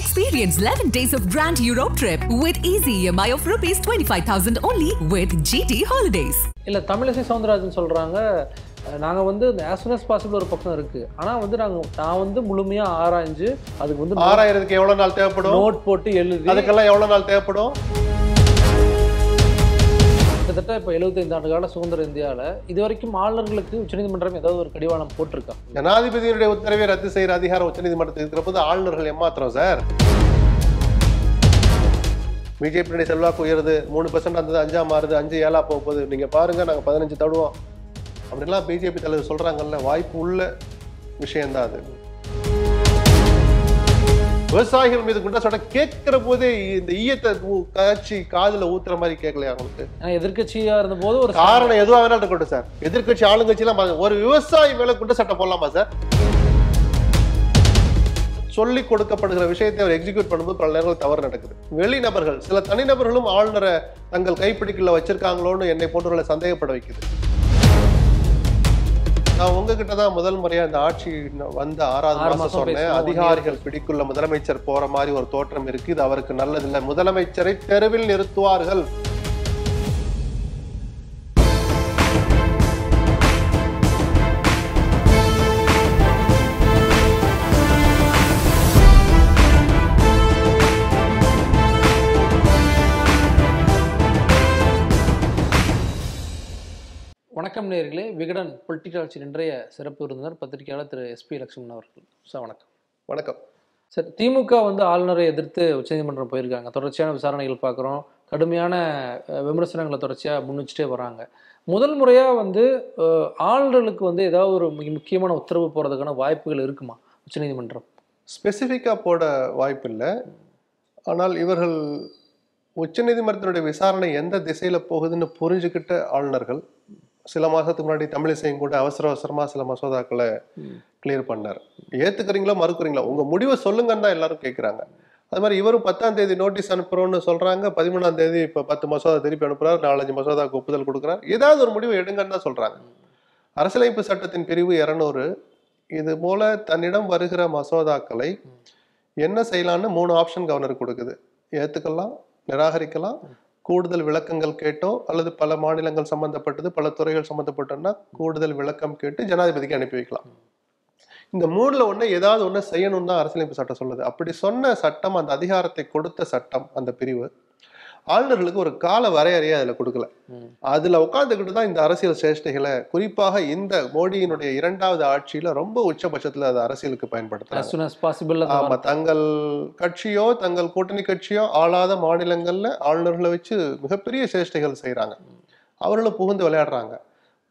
Experience 11 days of grand Europe trip with easy EMI of rupees 25,000 only with GT Holidays. இல்ல தமிழிசை சௌந்தரராஜன் சொல்றாங்க நாங்க வந்து as soon as possible ஒரு பக்கம் இருக்கு. ஆனா வந்து நான் வந்து முழுமையா ஆராய்ஞ்சு அதுக்கு வந்து ஆராயிறதுக்கு எவ்வளவு நாள் தேவைப்படும்? நோட் போட்டு எழுதி அதுக்கெல்லாம் எவ்வளவு நாள் தேவைப்படும்? கிட்டத்தட்ட இப்ப 75 ஆண்டு கால சுதந்திர இந்தியால இதுவரைக்கும் ஆளுநர்களுக்கு உச்சநீதிமன்றம் ஏதாவது ஒரு கடிவாளம் போட்டிருக்கா? ஜனாதிபதியுடைய உத்தரவை ரத்து செய்யற அதிகாரம் உச்சநீதிமன்றத்துக்கு இருக்கிறப்போது ஆளுநர்கள் ஏமாத்திரம் சார். பிஜேபியுடைய செல்வாக்கு உயருது 3% வந்தது 5% மாறுது 5-7% போகுது. நீங்க பாருங்க நாங்க 15 தடுவோம் அப்படிலாம் பிஜேபி தலைவர் சொல்றாங்கல்ல வாய்ப்பு உள்ள விஷயம்தான் அது. விவசாயிகள் மீது குண்டா கேட்கிற போதே இந்த ஈயத்தை காட்சி காதுல ஊத்துற மாதிரி கேட்கலையா உங்களுக்கு? எதிர்கட்சியா இருந்த போது ஒரு காரணம் எதுவாக வேணாலும் இருக்கட்டும் சார், எதிர்கட்சி ஆளுங்கட்சியெல்லாம் ஒரு விவசாயி மேல குண்ட சட்டை போடலாமா சார்? சொல்லி கொடுக்கப்படுகிற விஷயத்தை அவர் எக்ஸிக்யூட் பண்ணும்போது பல நேரங்கள் தவறு நடக்குது. வெளிநபர்கள் சில தனிநபர்களும் ஆளுநரை தங்கள் கைப்பிடிக்கல வச்சிருக்காங்களோன்னு என்னை போன்றவர்களை சந்தேகப்பட வைக்குது. நான் உங்ககிட்ட தான் முதல் முறையா இந்த ஆட்சி வந்து 6வது மாசம் சொன்னேன், அதிகாரிகள் பிடிக்குள்ள முதலமைச்சர் போற மாதிரி ஒரு தோற்றம் இருக்கு, இது அவருக்கு நல்லதில்லை, முதலமைச்சரை தெருவில் நிறுத்துவார்கள். வணக்கம் நேயர்களே, விகடன் பொலிட்டிக்கல் ஆட்சியின் இன்றைய சிறப்பு விருந்தினர் பத்திரிகையாளர் திரு எஸ்பி லட்சுமணன் அவர்கள். சார் வணக்கம். வணக்கம் சார். திமுக வந்து ஆளுநரை எதிர்த்து உச்சநீதிமன்றம் போயிருக்காங்க, தொடர்ச்சியான விசாரணைகள் பார்க்குறோம், கடுமையான விமர்சனங்களை தொடர்ச்சியாக முன்னிச்சுட்டே வராங்க. முதல் முறையாக வந்து ஆளுநர்களுக்கு வந்து ஏதாவது ஒரு முக்கியமான உத்தரவு போகிறதுக்கான வாய்ப்புகள் இருக்குமா? உச்சநீதிமன்றம் ஸ்பெசிஃபிக்காக போட வாய்ப்பு இல்லை, ஆனால் இவர்கள் உச்சநீதிமன்றத்தினுடைய விசாரணை எந்த திசையில் போகுதுன்னு புரிஞ்சுக்கிட்ட ஆளுநர்கள் சில மாதத்துக்கு முன்னாடி தமிழிசையும் கூட அவசரமாக சில மசோதாக்களை கிளியர் பண்ணார். ஏற்றுக்கிறீங்களோ மறுக்கிறீங்களோ உங்கள் முடிவை சொல்லுங்கன்னு தான் எல்லாரும் கேட்குறாங்க. அது மாதிரி இவரும் 10ஆம் தேதி நோட்டீஸ் அனுப்புகிறோன்னு சொல்கிறாங்க, 13ஆம் தேதி இப்போ 10 மசோதா திருப்பி அனுப்புகிறார், 4-5 மசோதாவுக்கு ஒப்புதல் கொடுக்குறார். ஏதாவது ஒரு முடிவை எடுங்கன்னு தான் சொல்கிறாங்க. அரசியலமைப்பு சட்டத்தின் பிரிவு 200 இது போல் தன்னிடம் வருகிற மசோதாக்களை என்ன செய்யலான்னு 3 ஆப்ஷன் கவர்னருக்கு கொடுக்குது. ஏற்றுக்கலாம், நிராகரிக்கலாம், கூடுதல் விளக்கங்கள் கேட்டோ அல்லது பல மாநிலங்கள் சம்பந்தப்பட்டது பல துறைகள் சம்பந்தப்பட்டோன்னா கூடுதல் விளக்கம் கேட்டு ஜனாதிபதிக்கு அனுப்பி வைக்கலாம். இந்த 3ல 1 ஏதாவது 1 செய்யணும் தான் அரசியலமைப்பு சட்டம் சொல்லுது. அப்படி சொன்ன சட்டம், அந்த அதிகாரத்தை கொடுத்த சட்டம், அந்த பிரிவு ஆளுநர்களுக்கு ஒரு கால வரையறையை அதில் கொடுக்கல. அதில் உட்காந்துக்கிட்டு தான் இந்த அரசியல் சேஷ்டைகளை குறிப்பாக இந்த மோடியினுடைய 2வது ஆட்சியில் ரொம்ப உச்சபட்சத்தில் அது அரசியலுக்கு பயன்படுத்துறாங்க. தங்கள் கட்சியோ தங்கள் கூட்டணி கட்சியோ ஆளாத மாநிலங்களில் ஆளுநர்களை வச்சு மிகப்பெரிய சேஷ்டைகள் செய்கிறாங்க, அவர்களும் புகுந்து விளையாடுறாங்க.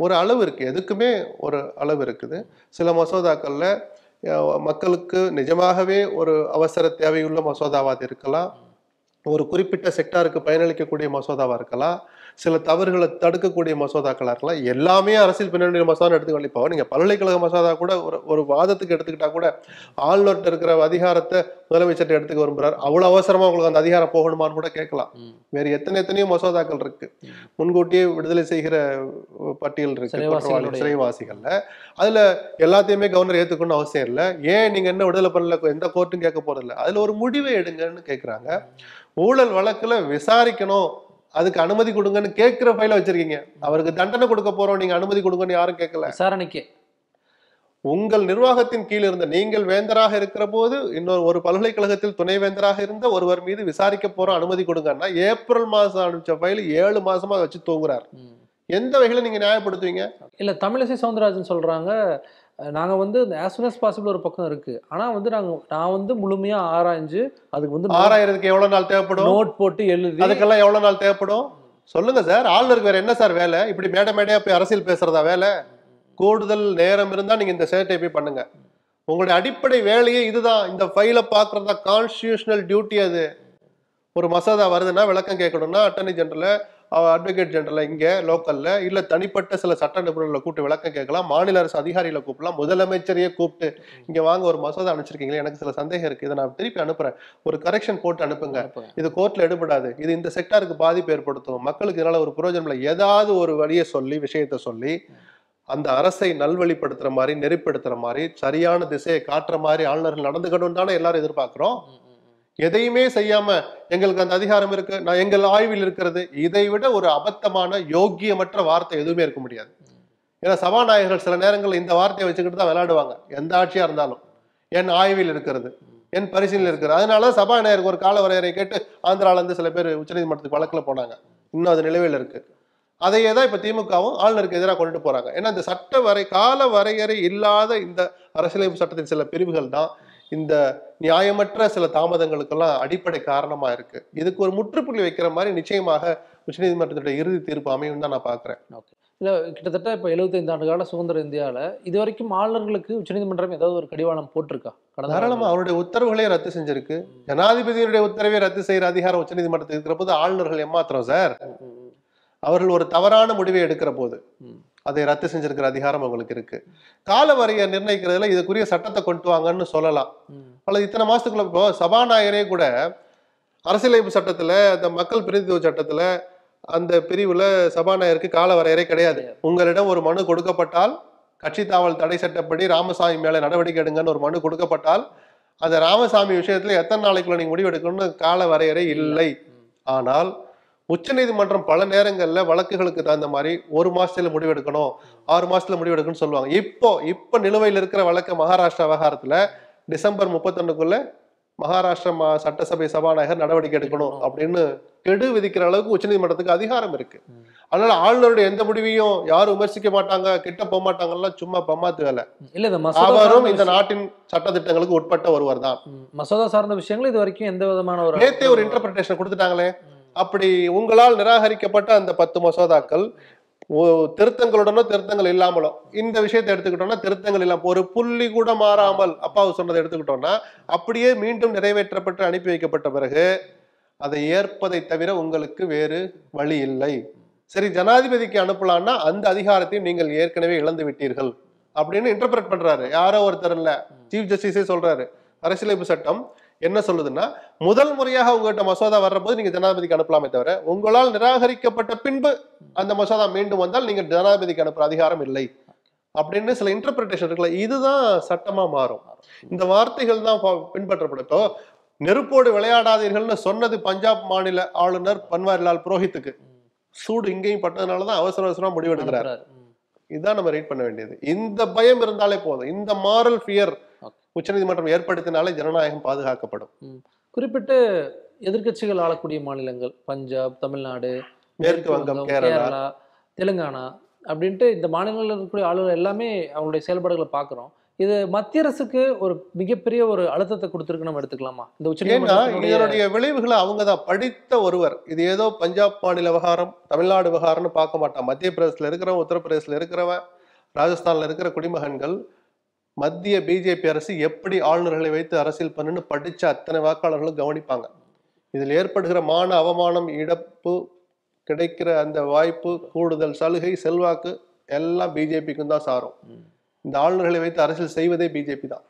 ஒரு அளவு இருக்குது, எதுக்குமே ஒரு அளவு இருக்குது. சில மசோதாக்களில் மக்களுக்கு நிஜமாகவே ஒரு அவசர தேவையுள்ள மசோதாவாக இருக்கலாம், ஒரு குறிப்பிட்ட செக்டாருக்கு பயனளிக்கக்கூடிய மசோதாவாக இருக்கலாம், சில தவறுகளை தடுக்கக்கூடிய மசோதாக்களாக இருக்கலாம். எல்லாமே அரசியல் பின்னணி மசோதான்னு எடுத்துக்கொள்ள. இப்போ நீங்கள் பல்கலைக்கழக மசோதா கூட ஒரு வாதத்துக்கு எடுத்துக்கிட்டால் கூட ஆளுநர்கிட்ட இருக்கிற அதிகாரத்தை முதலமைச்சர்கிட்ட எடுத்துக்க விரும்புகிறார். அவ்வளோ அவசரமாக உங்களுக்கு அந்த அதிகாரம் போகணுமான்னு கூட கேட்கலாம். வேறு எத்தனையோ மசோதாக்கள் இருக்குது, முன்கூட்டியே விடுதலை செய்கிற பட்டியல் இருக்குது சிறைவாசிகளில். அதில் எல்லாத்தையுமே கவர்னர் ஏற்றுக்கணும்னு அவசியம் இல்லை. ஏன் நீங்கள் என்ன விடுதலை பண்ணல, எந்த கோர்ட்டும் கேட்க போகிறதில்ல, அதில் ஒரு முடிவை எடுங்கன்னு கேட்குறாங்க. ஊழல் வழக்குல விசாரிக்கணும், அதுக்கு அனுமதி கொடுங்கன்னு கேட்கிற ஃபைல வச்சிருக்கீங்க. அவருக்கு தண்டனை கொடுக்க போறோம், நீங்க அனுமதி கொடுங்கன்னு யாரும் கேட்கல விசாரணைக்கு. உங்கள் நிர்வாகத்தின் கீழ் இருந்த நீங்கள் வேந்தராக இருக்கிற போது இன்னொரு ஒரு பல்கலைக்கழகத்தில் துணைவேந்தராக இருந்த ஒருவர் மீது விசாரிக்க போறோம் அனுமதி கொடுங்கன்னா ஏப்ரல் மாதம் அனுப்பிச்ச ஃபைல் 7 மாசமா வச்சு தூங்குறார். எந்த வகையில நீங்க நியாயப்படுத்துவீங்க? இல்ல தமிழிசை சௌந்தரராஜன் சொல்றாங்க நாங்கள் வந்து as soon as possible ஒரு பக்கம் இருக்குது, ஆனால் வந்து நான் வந்து முழுமையாக ஆராய்ஞ்சு அதுக்கு வந்து ஆராயிறதுக்கு எவ்வளோ நாள் தேவைப்படும், நோட் போட்டு எழுதி அதுக்கெல்லாம் எவ்வளோ நாள் தேவைப்படும் சொல்லுங்கள் சார். ஆளுநருக்கு வேறு என்ன சார் வேலை? இப்படி மேடையாக போய் அரசியல் பேசுகிறதா வேலை? கூடுதல் நேரம் இருந்தால் நீங்கள் இந்த சேட்டை போய் பண்ணுங்கள். உங்களுடைய அடிப்படை வேலையே இதுதான், இந்த ஃபைலை பார்க்குறதா கான்ஸ்டியூஷனல் டியூட்டி. அது ஒரு மசோதா வருதுன்னா விளக்கம் கேட்கணும்னா அட்டர்னி ஜெனரலை அட்வொகேட் ஜெனரல் இங்கே லோக்கல்ல, இல்லை தனிப்பட்ட சில சட்ட நிபுணர்களை கூப்பிட்டு விளக்கம் கேட்கலாம், மாநில அரசு அதிகாரிகளை கூப்பிடலாம், முதலமைச்சரையே கூப்பிட்டு இங்கே வாங்க ஒரு மசோதா அனுப்பிச்சிருக்கீங்களே எனக்கு சில சந்தேகம் இருக்கு, இதை நான் திருப்பி அனுப்புறேன், ஒரு கரெக்ஷன் போட்டு அனுப்புங்க, இது கோர்ட்ல எடுபடாது, இது இந்த செக்டாருக்கு பாதிப்பு ஏற்படுத்தும், மக்களுக்கு இதனால ஒரு பிரயோஜனம், ஏதாவது ஒரு வழியை சொல்லி விஷயத்த சொல்லி அந்த அரசை நல்வழிப்படுத்துற மாதிரி நெறிப்படுத்துற மாதிரி சரியான திசையை காட்டுற மாதிரி ஆளுநர்கள் நடந்துக்கணும் தானே எல்லாரும் எதிர்பார்க்கிறோம். எதையுமே செய்யாம எங்களுக்கு அந்த அதிகாரம் இருக்கு, நான் எங்கள் ஆய்வில் இருக்கிறது, இதை விட ஒரு அபத்தமான யோக்கியமற்ற வார்த்தை எதுவுமே இருக்க முடியாது. ஏன்னா சபாநாயகர்கள் சில நேரங்களில் இந்த வார்த்தையை வச்சுக்கிட்டு தான் விளையாடுவாங்க. எந்த ஆட்சியா இருந்தாலும் என் ஆய்வில் இருக்கிறது, என் பரிசீலனை இருக்கிறது. அதனால சபாநாயகருக்கு ஒரு கால வரையறை கேட்டு ஆந்திரால இருந்து சில பேர் உச்சநீதிமன்றத்துக்கு வழக்குல போனாங்க. இன்னும் அது நிலுவையில் இருக்கு. அதையே தான் இப்ப திமுகவும் ஆளுநருக்கு எதிராக கொண்டுட்டு போறாங்க. ஏன்னா இந்த சட்ட கால வரையறை இல்லாத இந்த அரசியலமைப்பு சட்டத்தின் சில பிரிவுகள் தான் இந்த நியாயமற்ற சில தாமதங்களுக்கெல்லாம் அடிப்படை காரணமா இருக்கு. இதுக்கு ஒரு முற்றுப்புள்ளி வைக்கிற மாதிரி நிச்சயமாக உச்சநீதிமன்றத்துடைய இறுதி தீர்ப்பு அமையும் தான் நான் பாக்குறேன். இல்லை, கிட்டத்தட்ட இப்போ 75 ஆண்டு கால சுதந்திர இந்தியாவில் இது வரைக்கும் ஆளுநர்களுக்கு உச்சநீதிமன்றம் ஏதாவது ஒரு கடிவாளம் போட்டிருக்கா? தாராளமாக அவருடைய உத்தரவுகளே ரத்து செஞ்சிருக்கு. ஜனாதிபதியினுடைய உத்தரவை ரத்து செய்கிற அதிகாரம் உச்சநீதிமன்றத்துக்கு இருக்கிற போது ஆளுநர்கள் ஏமாத்திரம் சார். அவர்கள் ஒரு தவறான முடிவை எடுக்கிற போது அதை ரத்து செஞ்சிருக்கிற அதிகாரம் அவங்களுக்கு இருக்கு. காலவரையை நிர்ணயிக்கிறதுல இதுக்குரிய சட்டத்தை கொண்டு வாங்கன்னு சொல்லலாம். அல்லது இத்தனை மாசத்துக்குள்ள இப்போ சபாநாயகரே கூட அரசியலமைப்பு சட்டத்துல, அந்த மக்கள் பிரதிநிதித்துவ சட்டத்துல அந்த பிரிவுல சபாநாயகருக்கு கால வரையறை கிடையாது. உங்களிடம் ஒரு மனு கொடுக்கப்பட்டால் கட்சி தாவல் தடை சட்டப்படி ராமசாமி மேல நடவடிக்கை எடுங்கன்னு ஒரு மனு கொடுக்கப்பட்டால் அந்த ராமசாமி விஷயத்துல எத்தனை நாளைக்குள்ள நீங்க முடிவு எடுக்கணும்னு கால வரையறை இல்லை. ஆனால் உச்சநீதிமன்றம் பல நேரங்கள்ல வழக்குகளுக்கு தகுந்த மாதிரி 1 மாசத்துல முடிவு எடுக்கணும், 6 மாசத்துல முடிவு எடுக்கணும்னு சொல்லுவாங்க. இப்போ நிலுவையில் இருக்கிற வழக்கு மகாராஷ்டிரா விவகாரத்துல டிசம்பர் 31க்குள்ள மகாராஷ்டிரா சட்டசபை சபாநாயகர் நடவடிக்கை எடுக்கணும் அப்படின்னு கெடு விதிக்கிற அளவுக்கு உச்சநீதிமன்றத்துக்கு அதிகாரம் இருக்கு. அதனால ஆளுநருடைய எந்த முடிவையும் யாரும் விமர்சிக்க மாட்டாங்க, கிட்ட போக மாட்டாங்கலாம். சும்மா பம்மாத்து வேலை இல்ல. அவரும் இந்த நாட்டின் சட்டத்திட்டங்களுக்கு உட்பட்ட ஒருவர் தான். மசோதா சார்ந்த விஷயங்கள் இது வரைக்கும் எந்த விதமான ஒரு நேத்தே ஒரு இன்டர்பிரேஷன் கொடுத்துட்டாங்களே. அப்படி உங்களால் நிராகரிக்கப்பட்ட அந்த 10 மசோதாக்கள் திருத்தங்களுடனோ திருத்தங்கள் இல்லாமலோ, இந்த விஷயத்தை எடுத்துக்கிட்டோம்னா திருத்தங்கள் இல்லாம ஒரு புள்ளி கூட மாறாமல் அப்பாவு சொன்னதை எடுத்துக்கிட்டோம்னா அப்படியே மீண்டும் நிறைவேற்றப்பட்டு அனுப்பி வைக்கப்பட்ட பிறகு அதை ஏற்பதை தவிர உங்களுக்கு வேறு வழி இல்லை. சரி, ஜனாதிபதிக்கு அனுப்பலான்னா அந்த அதிகாரத்தையும் நீங்கள் ஏற்கனவே இழந்து விட்டீர்கள் அப்படின்னு இன்டர்பிரட் பண்றாரு. யாரோ ஒருத்தர் இல்ல, சீஃப் ஜஸ்டிஸே சொல்றாரு. அரசியலமைப்பு சட்டம் என்ன சொல்லுதுன்னா, முதல் முறையாக உங்கள்கிட்ட மசோதா வர்றபோது நீங்க ஜனாதிபதிக்கு அனுப்பலாமே தவிர உங்களால் நிராகரிக்கப்பட்ட பின்பு அந்த மசோதா மீண்டும் வந்தால் நீங்க ஜனாதிபதிக்கு அனுப்புற அதிகாரம் இல்லை அப்படின்னு சில இன்டர்பிரிட்டேஷன் இருக்குல்ல. இதுதான் சட்டமா மாறும். இந்த வார்த்தைகள் தான் பின்பற்றப்படத்தோ. நெருப்போடு விளையாடாதீர்கள்னு சொன்னது பஞ்சாப் மாநில ஆளுநர் பன்வாரிலால் புரோஹித்துக்கு சூடு இங்கேயும் பட்டதுனாலதான் அவசர அவசரமா முடிவெடுக்கிறாரு. இதுதான் நம்ம ரீட் பண்ண வேண்டியது. இந்த பயம் இருந்தாலே போதும். இந்த மாரல் ஃபியர் உச்சநீதிமன்றம் ஏற்படுத்தினாலே ஜனநாயகம் பாதுகாக்கப்படும். குறிப்பிட்டு எதிர்கட்சிகள் ஆளக்கூடிய மாநிலங்கள் பஞ்சாப், தமிழ்நாடு, மேற்கு வங்கம், கேரளா, தெலுங்கானா அப்படின்ட்டு இந்த மாநிலங்களில் இருக்கக்கூடிய ஆளுநர் எல்லாமே அவங்களுடைய செயல்பாடுகளை பார்க்குறோம். இது மத்திய அரசுக்கு ஒரு மிகப்பெரிய ஒரு அழுத்தத்தை கொடுத்துருக்கு நம்ம எடுத்துக்கலாமா? இந்த உச்சநீதிமன்றம் இதனுடைய விளைவுகளை அவங்க தான் படித்த ஒருவர். இது ஏதோ பஞ்சாப் மாநில விவகாரம், தமிழ்நாடு விவகாரம்னு பார்க்க மாட்டான். மத்திய பிரதேசத்தில் இருக்கிறவன், உத்தரப்பிரதேசில் இருக்கிறவன், ராஜஸ்தானில் இருக்கிற குடிமகன்கள் மத்திய பிஜேபி அரசு எப்படி ஆளுநர்களை வைத்து அரசியல் பண்ணுன்னு படித்த அத்தனை வாக்காளர்களும் கவனிப்பாங்க. இதில் ஏற்படுகிற மான அவமானம், இழப்பு, கிடைக்கிற அந்த வாய்ப்பு, கூடுதல் சலுகை, செல்வாக்கு எல்லாம் பிஜேபிக்கும் தான் சாரும். இந்த ஆளுநர்களை வைத்து அரசியல் செய்வதே பிஜேபி தான்.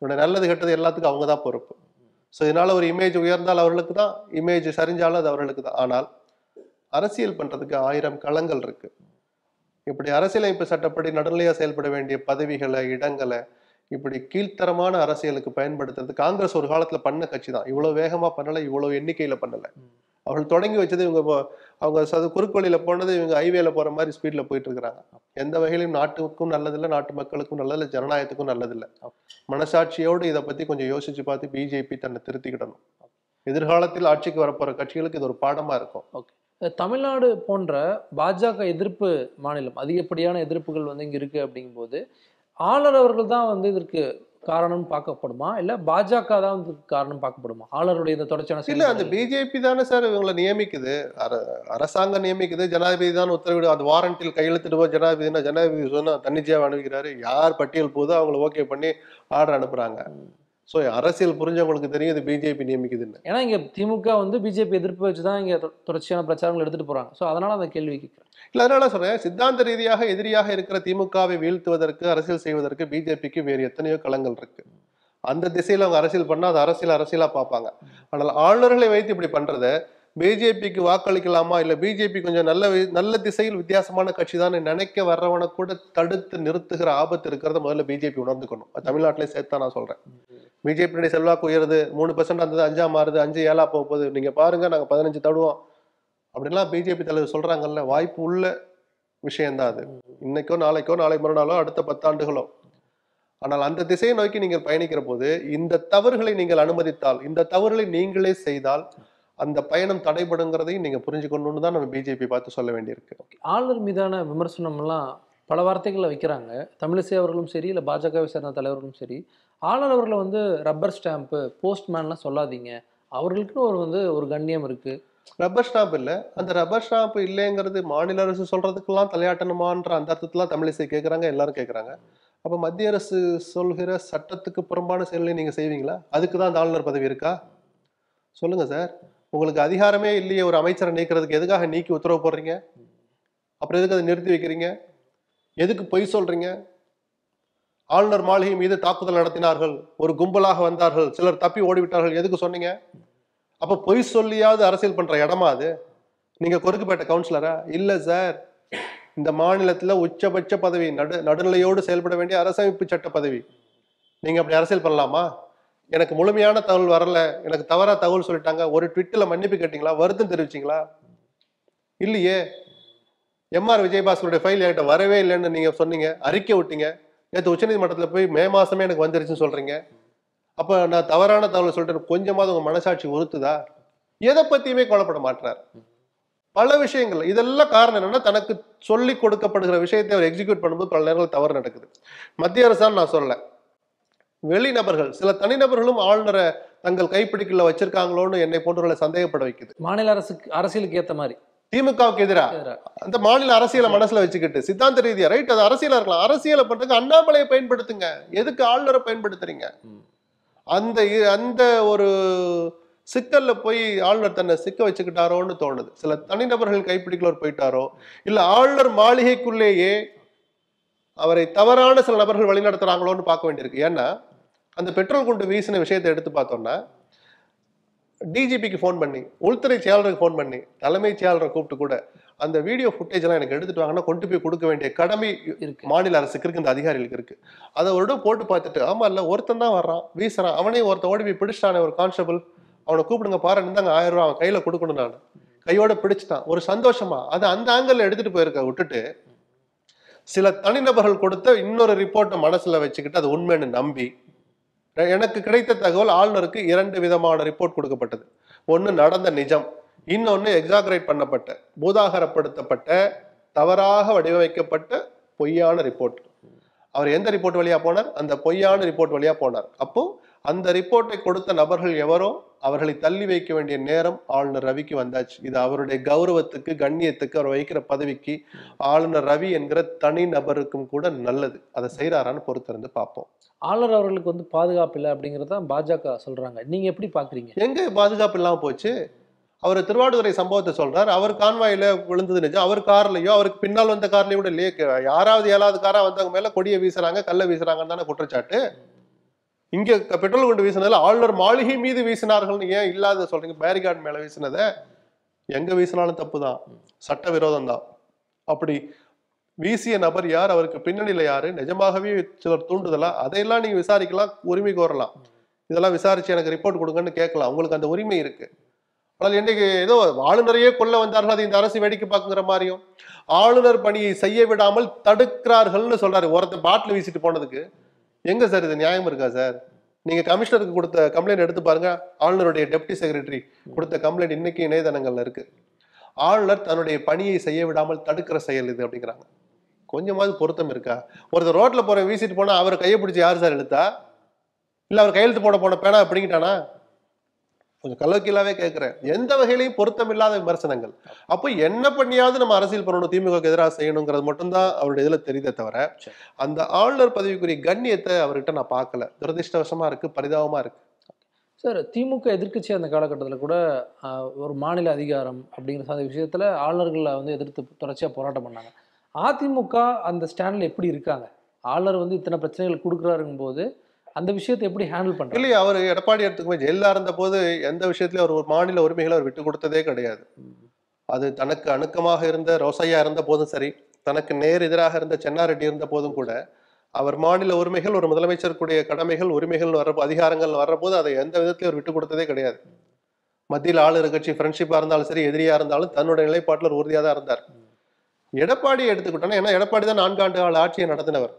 இவருடைய நல்லது கெட்டது எல்லாத்துக்கும் அவங்க தான் பொறுப்பு. ஸோ இதனால ஒரு இமேஜ் உயர்ந்தால் அவர்களுக்கு தான், இமேஜ் சரிஞ்சாலும் அது அவர்களுக்கு தான். ஆனால் அரசியல் பண்ணுறதுக்கு 1000 களங்கள் இருக்கு. இப்படி அரசியலமைப்பு சட்டப்படி நடுநிலையாக செயல்பட வேண்டிய பதவிகளை, இடங்களை இப்படி கீழ்த்தரமான அரசியலுக்கு பயன்படுத்துறது காங்கிரஸ் ஒரு காலத்துல பண்ண கட்சி தான். இவ்வளவு வேகமா பண்ணலை, இவ்வளவு எண்ணிக்கையில பண்ணலை. அவர்கள் தொடங்கி வச்சது இவங்க அவங்க குறுக்கு வழியில போனது, இவங்க ஹைவேல போற மாதிரி ஸ்பீட்ல போயிட்டு இருக்கிறாங்க. எந்த வகையிலும் நாட்டுக்கும் நல்லதில்லை, நாட்டு மக்களுக்கும் நல்லதில்லை, ஜனநாயகத்துக்கும் நல்லதில்லை. மனசாட்சியோடு இதை பத்தி கொஞ்சம் யோசிச்சு பார்த்து பிஜேபி தன்னை திருத்திக்கிடணும். எதிர்காலத்தில் ஆட்சிக்கு வரப்போற கட்சிகளுக்கு இது ஒரு பாடமா இருக்கும். தமிழ்நாடு போன்ற பாஜக எதிர்ப்பு மாநிலம், அதிகப்படியான எதிர்ப்புகள் இங்கே இருக்குது. அப்படிங்கும்போது ஆளுநர் அவர்கள் தான் இதற்கு காரணம் பார்க்கப்படுமா, இல்லை பாஜக தான் இதுக்கு காரணம் பார்க்கப்படுமா? ஆளுநருடைய இந்த தொடர்ச்சியான இல்லை, அந்த பிஜேபி தானே சார் இவங்களை நியமிக்குது. அரசாங்கம் நியமிக்குது, ஜனாதிபதி தான் உத்தரவிடு. அது வாரண்டில் கையெழுத்துடுவோம் ஜனாதிபதினா, ஜனாதிபதி சொன்னால் தன்னிச்சையாக அனுப்புகிறாரு. யார் பட்டியல் போதோ அவங்களை ஓகே பண்ணி ஆர்டர் அனுப்புகிறாங்க. ஸோ அரசியல் புரிஞ்சவங்களுக்கு தெரியும் இது பிஜேபி நியமிக்குதுன்னு. ஏன்னா இங்கே திமுக பிஜேபி எதிர்ப்பு வச்சு தான் இங்கே தொடர்ச்சியான பிரச்சாரங்கள் எடுத்துகிட்டு போகிறாங்க. ஸோ அதனால் அந்த கேள்வி கேட்குறேன். இல்லை, அதனால சொல்கிறேன், சித்தாந்த ரீதியாக எதிரியாக இருக்கிற திமுகவை வீழ்த்துவதற்கு, அரசியல் செய்வதற்கு பிஜேபிக்கு வேறு எத்தனையோ களங்கள் இருக்குது. அந்த திசையில் அவங்க அரசியல் பண்ணால் அது அரசியலாக பார்ப்பாங்க. ஆனால் ஆளுநர்களை வைத்து இப்படி பண்ணுறது BJP வாக்களிக்கலாமா இல்ல BJP கொஞ்சம் நல்ல திசையில் வித்தியாசமான கட்சி தான் நினைக்க வரவன கூட தடுத்து நிறுத்துகிற ஆபத்து இருக்குறத முதல்ல BJP உணர்ந்துக்கணும். தமிழ்நாட்டுல சேர்த்தா நான் சொல்றேன். BJP டைய செல்வாக்கு உயருது 3% வந்தது 5 மாறுது 5 7 போகுது. நீங்க பாருங்க நாங்க 15 தடுவோம். அப்படினா BJP தலைவர் சொல்றாங்கல்ல வாய்ப்பு உள்ள விஷயம் தான் அது. இன்னைக்கோ நாளைக்கோ நாளை மறுநாளோ அடுத்த 10 ஆண்டுகளோ ஆனால் அந்த திசையை நோக்கி நீங்கள் பயணிக்கிற போது இந்த தவறுகளை நீங்கள் அனுமதித்தால் இந்த தவறுகளை நீங்களே செய்தால் அந்த பயணம் தடைபடுங்கிறதையும் நீங்கள் புரிஞ்சுக்கணும்னு தான் நம்ம பிஜேபி பார்த்து சொல்ல வேண்டியிருக்கு. ஆளுநர் மீதான விமர்சனம்லாம் பல வார்த்தைகளில் வைக்கிறாங்க. தமிழிசை அவர்களும் சரி இல்லை பாஜகவை சேர்ந்த தலைவர்களும் சரி ஆளுநர் அவர்களை ரப்பர் ஸ்டாம்ப்பு போஸ்ட்மேன்லாம் சொல்லாதீங்க அவர்களுக்குன்னு ஒரு கண்ணியம் இருக்குது. ரப்பர் ஸ்டாம்ப் இல்லை அந்த ரப்பர் ஸ்டாம்ப் இல்லைங்கிறது மாநில அரசு சொல்கிறதுக்கெல்லாம் தலையாட்டணுமான்ற அந்த அர்த்தத்துலாம் தமிழிசை கேட்குறாங்க எல்லாரும் கேட்குறாங்க. அப்போ மத்திய அரசு சொல்கிற சட்டத்துக்கு புறம்பான செயல்களை நீங்கள் செய்வீங்களா? அதுக்கு தான் ஆளுநர் பதவி இருக்கா? சொல்லுங்கள் சார். உங்களுக்கு அதிகாரமே இல்லையே ஒரு அமைச்சரை நீக்கிறதுக்கு எதுக்காக நீக்கி உத்தரவு போடுறீங்க? அப்புறம் எதுக்கு அதை நிறுத்தி வைக்கிறீங்க? எதுக்கு பொய் சொல்கிறீங்க? ஆளுநர் மாளிகை மீது தாக்குதல் நடத்தினார்கள், ஒரு கும்பலாக வந்தார்கள், சிலர் தப்பி ஓடிவிட்டார்கள், எதுக்கு சொன்னீங்க? அப்போ பொய் சொல்லியாவது அரசியல் பண்ணுற இடமா அது? நீங்கள் கொருக்குப்பேட்டை கவுன்சிலரா? இல்லை சார், இந்த மாநிலத்தில் உச்சபட்ச பதவி நடுநிலையோடு செயல்பட வேண்டிய அரசமைப்பு சட்ட பதவி. நீங்கள் அப்படி அரசியல் பண்ணலாமா? எனக்கு முழுமையான தகவல் வரல, எனக்கு தவறாக தகவல் சொல்லிட்டாங்க, ஒரு ட்விட்டில் மன்னிப்பு கேட்டிங்களா? வருத்தம் தெரிவிச்சிங்களா? இல்லையே. எம்ஆர் விஜயபாஸ்கருடைய ஃபைல் என்கிட்ட வரவே இல்லைன்னு நீங்கள் சொன்னீங்க, அறிக்கை விட்டீங்க. நேற்று உச்சநீதிமன்றத்தில் போய் மே மாதமே எனக்கு வந்துருச்சுன்னு சொல்கிறீங்க. அப்போ நான் தவறான தகவல் சொல்லிட்டு கொஞ்சமாவது உங்கள் மனசாட்சி உறுத்துதா? எதை பற்றியுமே கொல்லப்பட மாட்டார். பல விஷயங்கள் இதெல்லாம் காரணம் என்னன்னா தனக்கு சொல்லி கொடுக்கப்படுகிற விஷயத்தை அவர் எக்ஸிக்யூட் பண்ணும்போது பல நேரங்கள் தவறு நடக்குது. மத்திய அரசான்னு நான் சொல்ல வெளிநபர்கள் சில தனிநபர்களும் ஆளுநரை தங்கள் கைப்பிடிக்குள்ள வச்சிருக்காங்களோன்னு என்னை போன்றவர்களை சந்தேகப்பட வைக்குது. மாநில அரசுக்கு அரசியலுக்கு ஏற்ற மாதிரி திமுகவுக்கு எதிராக அந்த மாநில அரசியலை மனசுல வச்சுக்கிட்டு சித்தாந்த ரீதியா ரைட் அது அரசியலா இருக்கலாம். அரசியலை பண்றதுக்கு அண்ணாமலையை பயன்படுத்துங்க, எதுக்கு ஆளுநரை பயன்படுத்துறீங்க? அந்த ஒரு சிக்கல்ல போய் ஆளுநர் தன்னை சிக்க வச்சுக்கிட்டாரோன்னு தோணுது. சில தனிநபர்கள் கைப்பிடிக்கலோர் போயிட்டாரோ இல்ல ஆளுநர் மாளிகைக்குள்ளேயே அவரை தவறான சில நபர்கள் வழிநடத்துறாங்களோன்னு பார்க்க வேண்டியிருக்கு. ஏன்னா அந்த பெட்ரோல் குண்டு வீசின விஷயத்தை எடுத்து பார்த்தோம்னா டிஜிபிக்கு ஃபோன் பண்ணி உள்துறை செயலாளருக்கு ஃபோன் பண்ணி தலைமைச் செயலாளரை கூப்பிட்டு கூட அந்த வீடியோ ஃபுட்டேஜ் எல்லாம் எனக்கு எடுத்துட்டு வாங்கன்னா கொண்டு போய் கொடுக்க வேண்டிய கடமை இருக்கு மாநில அரசுக்கு இருக்கு, இந்த அதிகாரிகளுக்கு இருக்கு. அதை ஒரு போட்டு பார்த்துட்டு ஆமா இல்ல ஒருத்தன் தான் வர்றான் வீசுறான் அவனே ஒருத்த ஓடி போய் பிடிச்சிட்டானே ஒரு கான்ஸ்டபிள் அவனை கூப்பிடுங்க பாரு இருந்தாங்க 1000 ரூபா அவன் கையில கொடுக்கணும் நான் கையோட பிடிச்சிட்டான் ஒரு சந்தோஷமா அதை அந்த ஆங்கிள் எடுத்துட்டு போயிருக்க விட்டுட்டு சில தனிநபர்கள் கொடுத்த இன்னொரு ரிப்போர்ட்டை மனசுல வச்சுக்கிட்டு அது உண்மைன்னு நம்பி எனக்கு கிடைத்த தகவல் ஆளுநருக்கு 2 விதமான ரிப்போர்ட் கொடுக்கப்பட்டது. ஒன்று நடந்த நிஜம், இன்னொன்று எக்ஸாகரேட் பண்ணப்பட்ட பூதாகரப்படுத்தப்பட்ட தவறாக வடிவமைக்கப்பட்ட பொய்யான ரிப்போர்ட். அவர் எந்த ரிப்போர்ட் வழியா போனார்? அந்த பொய்யான ரிப்போர்ட் வழியா போனார். அப்போ அந்த ரிப்போர்ட்டை கொடுத்த நபர்கள் எவரோ அவர்களை தள்ளி வைக்க வேண்டிய நேரம் ஆளுநர் ரவிக்கு வந்தாச்சு. இது அவருடைய கௌரவத்துக்கு கண்ணியத்துக்கு அவர் வைக்கிற பதவிக்கு ஆளுநர் ரவி என்கிற தனி நபருக்கும் கூட நல்லது. அதை செய்யறாரான்னு பொறுத்திருந்து பார்ப்போம். ஆளுநர் அவர்களுக்கு பாதுகாப்பு இல்லை அப்படிங்கிறத பாஜக சொல்றாங்க, நீங்க எப்படி பாக்குறீங்க? எங்க பாதுகாப்பு இல்லாம போச்சு? அவர் திருவாடுதுறை சம்பவத்தை சொல்றார், அவர் கான்வாயில விழுந்தது நிஜம், அவர் கார்லையோ அவருக்கு பின்னால் வந்த கார்லையோ கூட இல்லையே யாராவது 7வது காரா வந்தவங்க மேல கொடியை வீசுறாங்க கல்லை வீசுறாங்கன்னு தானே குற்றச்சாட்டு. இங்கே பெட்ரோல் குண்டு வீசினதுல ஆளுநர் மாளிகை மீது வீசினார்கள்னு ஏன் இல்லாத சொல்றீங்க? பேரிகார்டு மேல வீசினதை எங்க வீசினாலும் தப்பு தான், சட்ட விரோதம் தான். அப்படி வீசிய நபர் யார், அவருக்கு பின்னணியில யாரு, நிஜமாகவே சிலர் தூண்டுதலா, அதையெல்லாம் நீங்க விசாரிக்கலாம், உரிமை கோரலாம். இதெல்லாம் விசாரிச்சு எனக்கு ரிப்போர்ட் கொடுங்கன்னு கேட்கலாம், உங்களுக்கு அந்த உரிமை இருக்கு. ஆனால் இன்னைக்கு ஏதோ ஆளுநரையே கொல்ல வந்தார்கள், அது இந்த அரசு வேடிக்கை பார்க்குங்கிற மாதிரியும் ஆளுநர் பணியை செய்ய விடாமல் தடுக்கிறார்கள்னு சொல்றாரு. ஒருத்தர் பாட்டில் வீசிட்டு போனதுக்கு எங்க சார் இது நியாயம் இருக்கா சார்? நீங்க கமிஷனருக்கு கொடுத்த கம்ப்ளைண்ட் எடுத்து பாருங்க, ஆளுநருடைய டெப்டி செக்ரட்டரி கொடுத்த கம்ப்ளைண்ட் இன்னைக்கு இணையதளங்கள்ல இருக்கு. ஆளுநர் தன்னுடைய பணியை செய்ய விடாமல் தடுக்கிற செயல் இது அப்படிங்கிறாங்க. கொஞ்சமாவது பொருத்தம் இருக்கா? ஒருத்தர் ரோட்ல போற வீசிட்டு போனா அவரை கையை பிடிச்சி யார் சார் இழுத்தா? இல்ல அவர் கையெழுத்து போட போன பேனா அப்படிங்கிட்டானா? கொஞ்சம் கலோக்கியலாவே கேட்கிறேன். எந்த வகையிலையும் பொருத்தம் இல்லாத விமர்சனங்கள். அப்போ என்ன பண்ணியாவது நம்ம அரசியல் பண்ணணும், திமுகவுக்கு எதிராக செய்யணுங்கிறது மட்டும்தான் அவருடைய இதில் தெரியுதே தவிர அந்த ஆளுநர் பதவிக்குரிய கண்ணியத்தை அவர்கிட்ட நான் பார்க்கல. துரதிருஷ்டவசமா இருக்கு, பரிதாபமா இருக்கு சார். திமுக எதிர்கட்சி அந்த காலகட்டத்தில் கூட ஒரு மாநில அதிகாரம் அப்படிங்கிற சாத விஷயத்துல ஆளுநர்களை எதிர்த்து தொடர்ச்சியாக போராட்டம் பண்ணாங்க. அதிமுக அந்த ஸ்டாண்டில் எப்படி இருக்காங்க? ஆளுநர் இத்தனை பிரச்சனைகள் கொடுக்குறாருங்கும் போது அந்த விஷயத்தை எப்படி ஹேண்டில் பண்றாரு? இல்லையா அவர் எடப்பாடி எடுத்துக்குமே ஜெயிலா இருந்த போது எந்த விஷயத்திலயும் அவர் ஒரு மாநில உரிமைகளை அவர் விட்டு கொடுத்ததே கிடையாது. அது தனக்கு அணுக்கமாக இருந்த ரோசையா இருந்த போதும் சரி, தனக்கு நேர் எதிராக இருந்த சென்னாரெட்டி இருந்த போதும் கூட அவர் மாநில உரிமைகள், ஒரு முதலமைச்சருக்குரிய கடமைகள், உரிமைகள் வர அதிகாரங்கள் வர்றபோது அதை எந்த விதத்திலையும் அவர் விட்டு கொடுத்ததே கிடையாது. மத்தியில் ஆளுநர் கட்சி ஃப்ரெண்ட்ஷிப்பாக இருந்தாலும் சரி, எதிரியாக இருந்தாலும் தன்னுடைய நிலைப்பாட்டில் உறுதியாக தான் இருந்தார். எடப்பாடி எடுத்துக்கிட்டோன்னா, ஏன்னா எடப்பாடி தான் 4 ஆண்டு ஆட்சியை நடத்தினவர்,